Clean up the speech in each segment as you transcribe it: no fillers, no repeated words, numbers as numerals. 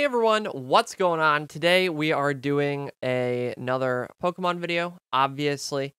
Hey everyone, what's going on? Today we are doing another Pokemon video, obviously.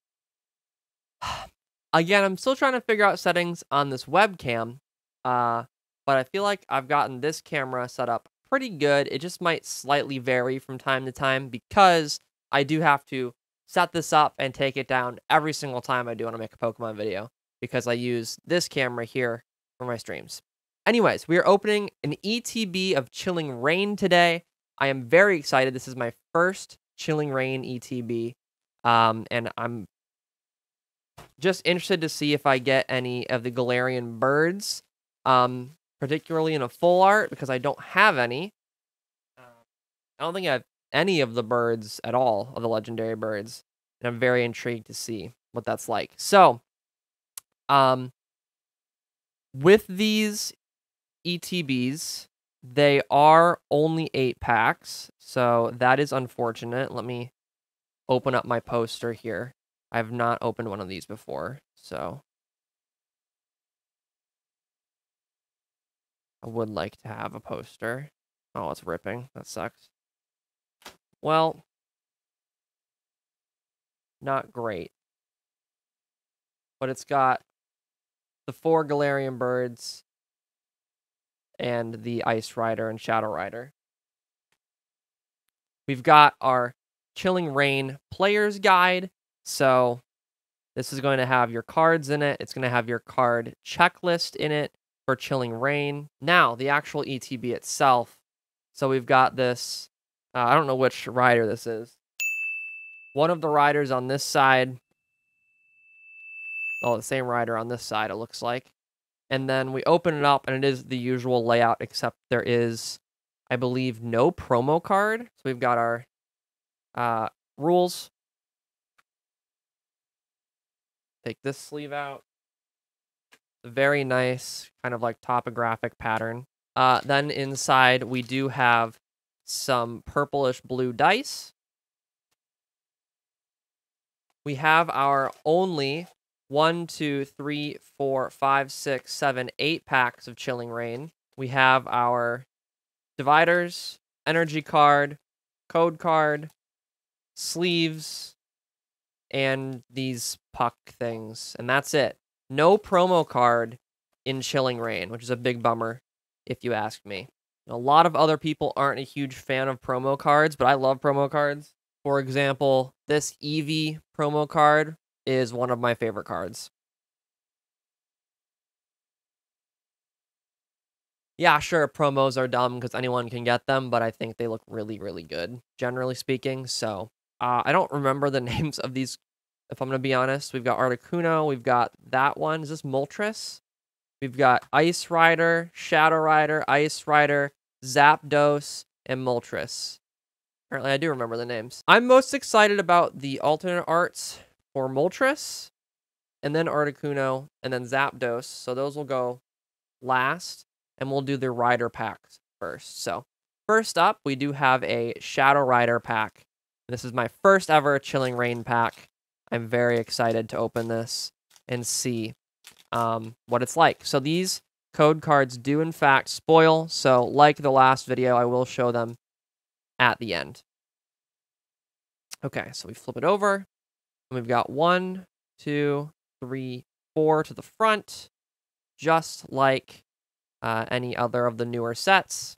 Again, I'm still trying to figure out settings on this webcam, but I feel like I've gotten this camera set up pretty good. It just might slightly vary from time to time because I do have to set this up and take it down every single time I do want to make a Pokemon video because I use this camera here for my streams. Anyways, we are opening an ETB of Chilling Reign today. I am very excited. This is my first Chilling Reign ETB, and I'm just interested to see if I get any of the Galarian birds, particularly in a full art, because I don't have any. I don't think I have any of the birds at all, of the legendary birds, and I'm very intrigued to see what that's like. So, with these ETBs, they are only 8 packs, so that is unfortunate. Let me open up my poster here. I have not opened one of these before, so I would like to have a poster. Oh, it's ripping. That sucks. Well, not great, but it's got the 4 Galarian birds and the Ice Rider and Shadow Rider. We've got our Chilling Reign Player's Guide. So this is going to have your cards in it. It's going to have your card checklist in it for Chilling Reign. Now, the actual ETB itself. So we've got this. I don't know which rider this is. One of the riders on this side. Oh, the same rider on this side, it looks like. And then we open it up, and it is the usual layout, except there is, I believe, no promo card. So we've got our rules. Take this sleeve out. Very nice, kind of like topographic pattern. Then inside, we do have some purplish-blue dice. We have our only 8 packs of Chilling Reign. We have our dividers, energy card, code card, sleeves, and these puck things. And that's it. No promo card in Chilling Reign, which is a big bummer if you ask me. A lot of other people aren't a huge fan of promo cards, but I love promo cards. For example, this Eevee promo card is one of my favorite cards. Yeah, sure, promos are dumb because anyone can get them, but I think they look really, really good, generally speaking. So I don't remember the names of these, if I'm going to be honest. We've got Articuno. We've got that one. Is this Moltres? We've got Ice Rider, Shadow Rider, Ice Rider, Zapdos, and Moltres. Apparently, I do remember the names. I'm most excited about the alternate arts for Moltres, and then Articuno, and then Zapdos. So those will go last, and we'll do the Rider packs first. So first up, we do have a Shadow Rider pack. This is my first ever Chilling Reign pack. I'm very excited to open this and see what it's like. So these code cards do, in fact, spoil. So like the last video, I will show them at the end. Okay, so we flip it over. We've got 1, 2, 3, 4 to the front, just like any other of the newer sets.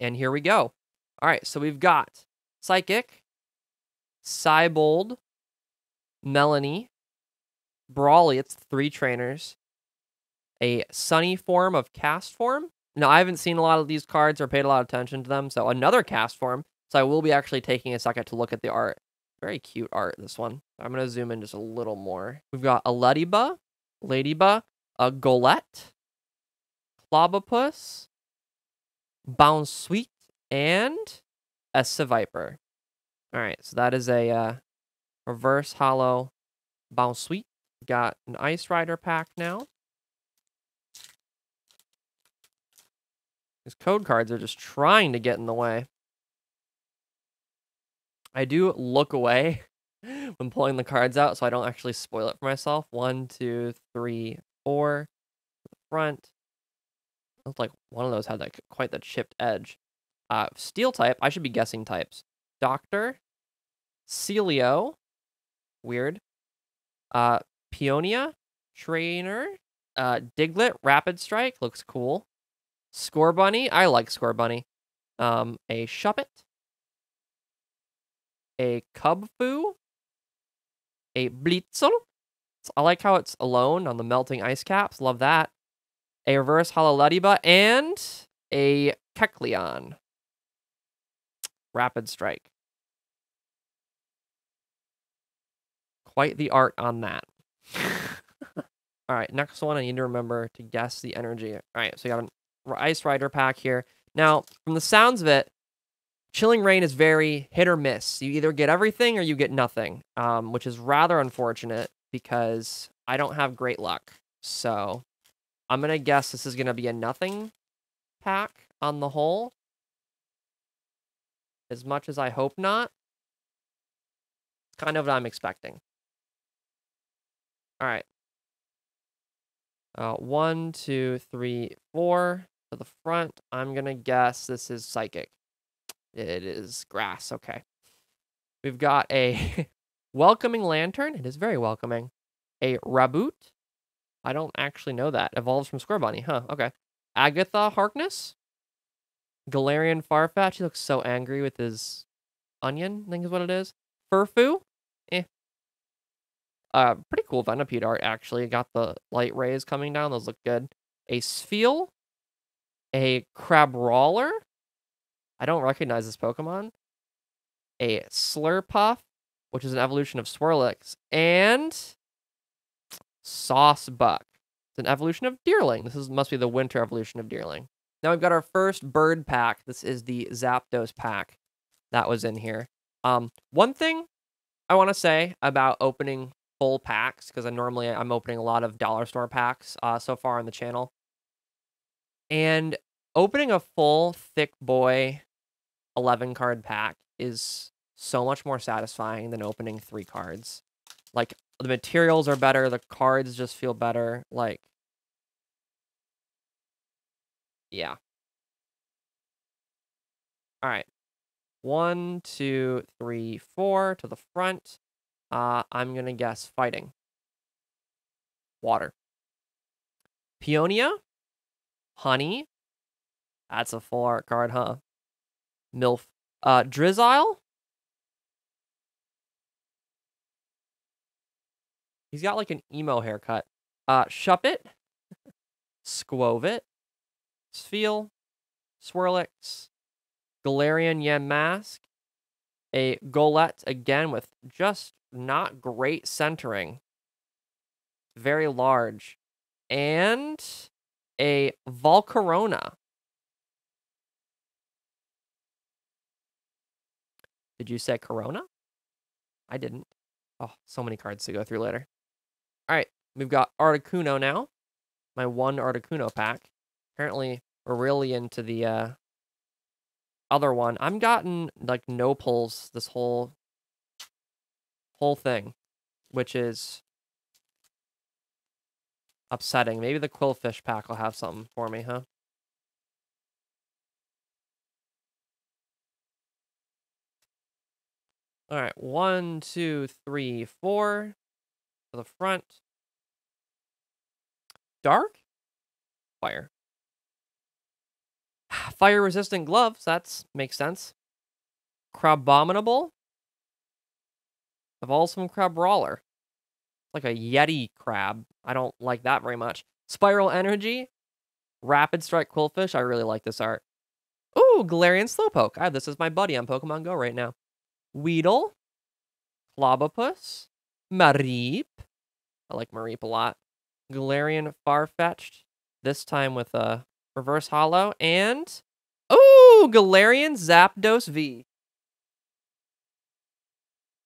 And here we go. All right, so we've got Psychic, Cybold, Melanie, Brawly, it's 3 trainers, a Sunny form of Cast form. Now, I haven't seen a lot of these cards or paid a lot of attention to them, so another Cast form. So I will be actually taking a second to look at the art. Very cute art, this one. I'm going to zoom in just a little more. We've got a Ladyba, a Golette, Clobopus, Bounsweet, and a Seviper. All right, so that is a reverse hollow Bounsweet. Got an Ice Rider pack now. These code cards are just trying to get in the way. I do look away when pulling the cards out, so I don't actually spoil it for myself. 1, 2, 3, 4. Front. Looked like one of those had like quite the chipped edge. Steel type. I should be guessing types. Doctor. Celio. Weird. Peonia. Trainer. Diglett. Rapid Strike. Looks cool. Scorbunny. I like Scorbunny. A Shuppet. A Cubfu. A Blitzel. I like how it's alone on the melting ice caps. Love that. A reverse Halaludiba and a Kecleon. Rapid Strike. Quite the art on that. All right, next one. I need to remember to guess the energy. All right, so you got an Ice Rider pack here. Now, from the sounds of it, Chilling Reign is very hit or miss. You either get everything or you get nothing, which is rather unfortunate because I don't have great luck. So I'm going to guess this is going to be a nothing pack on the whole. As much as I hope not. It's kind of what I'm expecting. All right. 1, 2, 3, 4. To the front, I'm going to guess this is psychic. It is grass. Okay. We've got a welcoming lantern. It is very welcoming. A Raboot. I don't actually know that. Evolves from Scorbunny, huh? Okay. Agatha Harkness. Galarian Farfetch'd. He looks so angry with his onion, I think is what it is. Furfoo. Eh. Pretty cool Venipede art, actually. Got the light rays coming down. Those look good. A Spheal. A Crabrawler. I don't recognize this Pokemon. A Slurpuff, which is an evolution of Swirlix. And Saucebuck. It's an evolution of Deerling. This must be the winter evolution of Deerling. Now we've got our first bird pack. This is the Zapdos pack that was in here. One thing I want to say about opening full packs, because I'm opening a lot of dollar store packs so far on the channel. And opening a full thick boy 11 card pack is so much more satisfying than opening 3 cards. Like, the materials are better, the cards just feel better, like, yeah. All right, 1, 2, 3, 4 to the front. I'm gonna guess fighting. Water. Peonia. Honey. That's a full art card, huh? Milf. Drizzile. He's got like an emo haircut. Shuppet. Squovit. Spheal. Swirlix. Galarian Yamask. A Golett again with just not great centering. Very large. And a Volcarona. Did you say Corona? I didn't. Oh, so many cards to go through later. All right, we've got Articuno now. My one Articuno pack. Apparently, we're really into the other one. I've gotten like no pulls this whole thing, which is upsetting. Maybe the Quillfish pack will have something for me, huh? All right, 1, 2, 3, 4 to the front. Dark? Fire. Fire-resistant gloves, that makes sense. Crabominable. Evolves from Crabrawler. Like a Yeti crab. I don't like that very much. Spiral Energy. Rapid Strike Quillfish. I really like this art. Ooh, Galarian Slowpoke. I have this as my buddy on Pokemon Go right now. Weedle, Clobopus, Mareep. I like Mareep a lot. Galarian Farfetch'd, this time with a reverse holo, and oh, Galarian Zapdos V.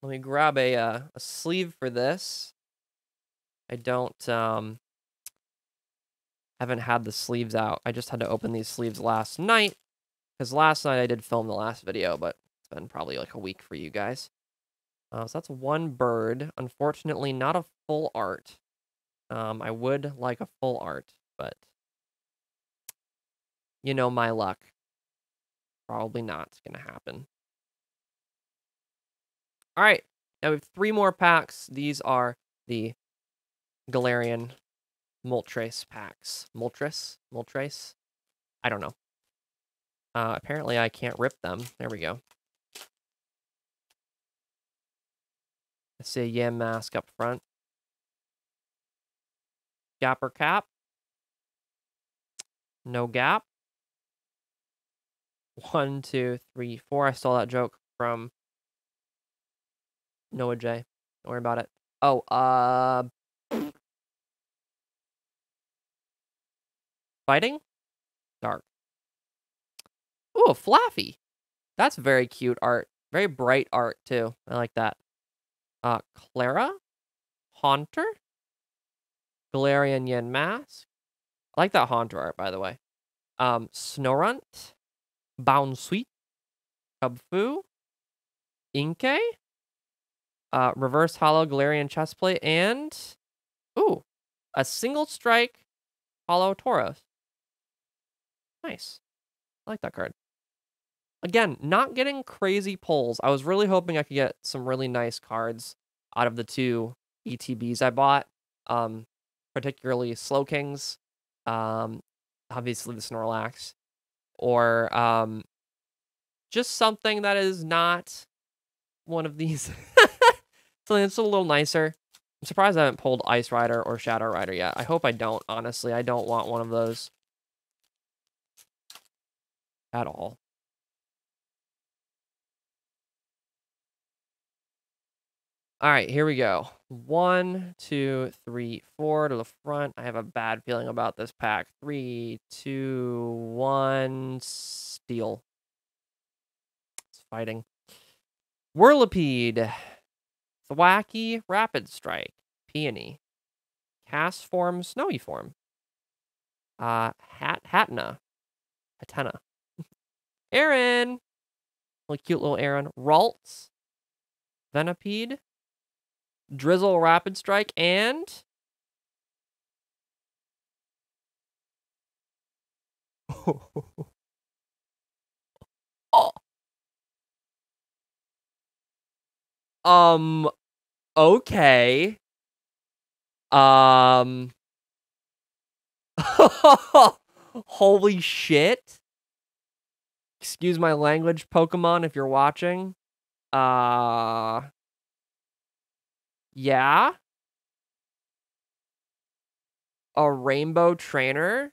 Let me grab a sleeve for this. I don't haven't had the sleeves out. I just had to open these sleeves last night because last night I did film the last video, but been probably like a week for you guys. So that's one bird. Unfortunately, not a full art. I would like a full art, but you know my luck. Probably not going to happen. All right. Now we have 3 more packs. These are the Galarian Moltres packs. Moltres? Moltres? I don't know. Apparently I can't rip them. There we go. Let's see, Yamask up front. Gap or cap? No gap. 1, 2, 3, 4. I stole that joke from Noah J. Don't worry about it. Oh, Fighting? Dark. Ooh, Flaffy. That's very cute art. Very bright art, too. I like that. Clara? Haunter? Galarian Yamask. I like that Haunter art, by the way. Snorunt. Bounsweet. Cubfu. Inkay. Reverse Hollow Galarian Chestplate. And... ooh. A Single Strike Hollow Tauros. Nice. I like that card. Again, not getting crazy pulls. I was really hoping I could get some really nice cards out of the 2 ETBs I bought. Particularly Slowkings. Obviously the Snorlax. Or just something that is not one of these. Something that's a little nicer. I'm surprised I haven't pulled Ice Rider or Shadow Rider yet. I hope I don't, honestly. I don't want one of those. At all. Alright, here we go. 1, 2, 3, 4 to the front. I have a bad feeling about this pack. 3, 2, 1, steal. It's fighting. Whirlipede. Thwacky, Rapid Strike. Peony. Cast Form, Snowy Form. Hatena. Aaron! Little cute little Aaron. Ralts. Venipede. Drizzle, Rapid Strike, and... oh. Okay. Holy shit. Excuse my language, Pokemon, if you're watching. Yeah. A Rainbow Trainer.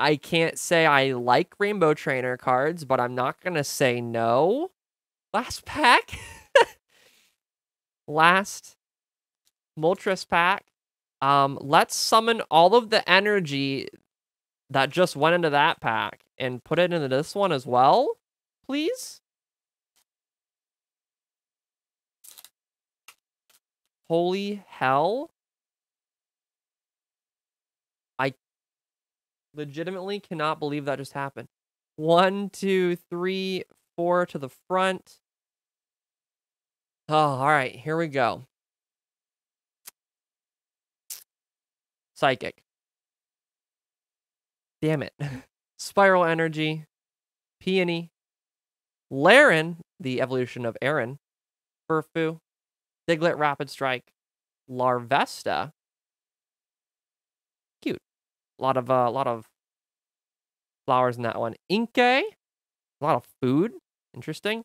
I can't say I like Rainbow Trainer cards, but I'm not going to say no. Last pack. Last Moltres pack. Let's summon all of the energy that just went into that pack and put it into this one as well, please. Holy hell. I legitimately cannot believe that just happened. 1, 2, 3, 4 to the front. Oh, all right, here we go. Psychic. Damn it. Spiral Energy, Peony, Laren, the evolution of Aaron, Furfoo, Diglett, Rapid Strike, Larvesta. Cute. A lot of flowers in that one. Inkay, a lot of food. Interesting.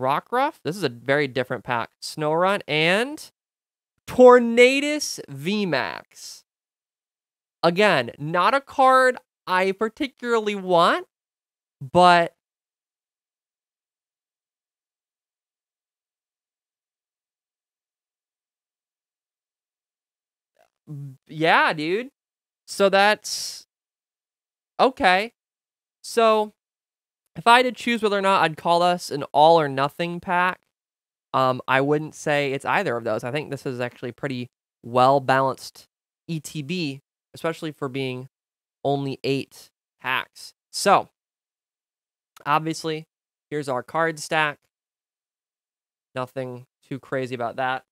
Rockruff. This is a very different pack. Snorunt and Tornadus VMAX. Again, not a card I particularly want, but yeah, dude. So that's okay. So if I had to choose whether or not I'd call us an all or nothing pack, I wouldn't say it's either of those. I think this is actually pretty well balanced ETB, especially for being only 8 packs. So, obviously, here's our card stack. Nothing too crazy about that.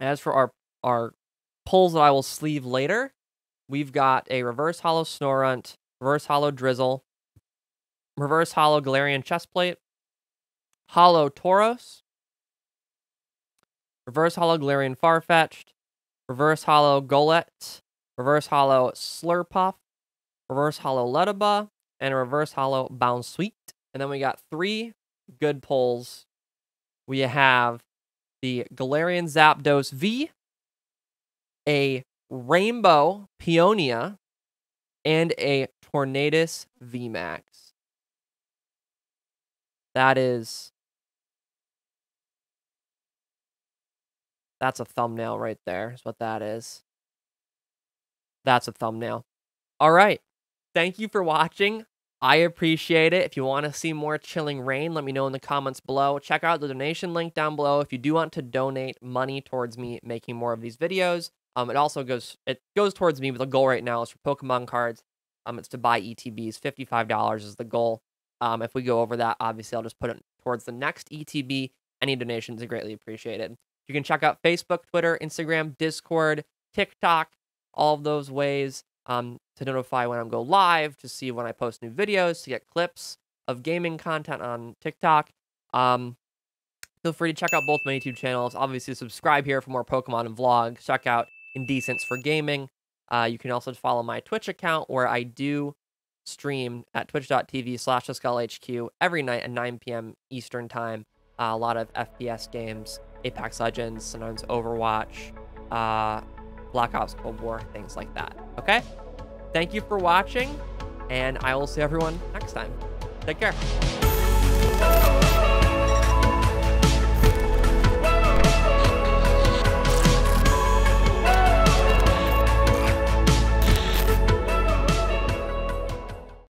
As for our pulls that I will sleeve later, we've got a Reverse Hollow Snorunt, Reverse Hollow Drizzle, Reverse Hollow Galarian Chestplate, Hollow Tauros, Reverse Hollow Galarian Farfetch'd, Reverse Hollow Golett, Reverse Hollow Slurpuff, Reverse Hollow Letaba, and a Reverse Hollow Bounsweet. And then we got three good pulls. We have the Galarian Zapdos V, a Rainbow Peonia, and a Tornadus VMAX. That's a thumbnail right there, is what that is. That's a thumbnail. All right. Thank you for watching. I appreciate it. If you want to see more Chilling Reign, let me know in the comments below. Check out the donation link down below if you do want to donate money towards me making more of these videos. It also goes towards me, but the goal right now is for Pokemon cards. It's to buy ETBs. $55 is the goal. If we go over that, obviously, I'll just put it towards the next ETB. Any donations are greatly appreciated. You can check out Facebook, Twitter, Instagram, Discord, TikTok, all of those ways to notify when I go live, to see when I post new videos, to get clips of gaming content on TikTok. Feel free to check out both my YouTube channels. Obviously, subscribe here for more Pokemon and vlogs. Check out Indecents for gaming. You can also follow my Twitch account, where I do stream at twitch.tv/TheSkullHQ every night at 9 p.m. Eastern time. A lot of FPS games, Apex Legends, sometimes Overwatch, Black Ops Cold War, things like that. Okay? Thank you for watching, and I will see everyone next time. Take care.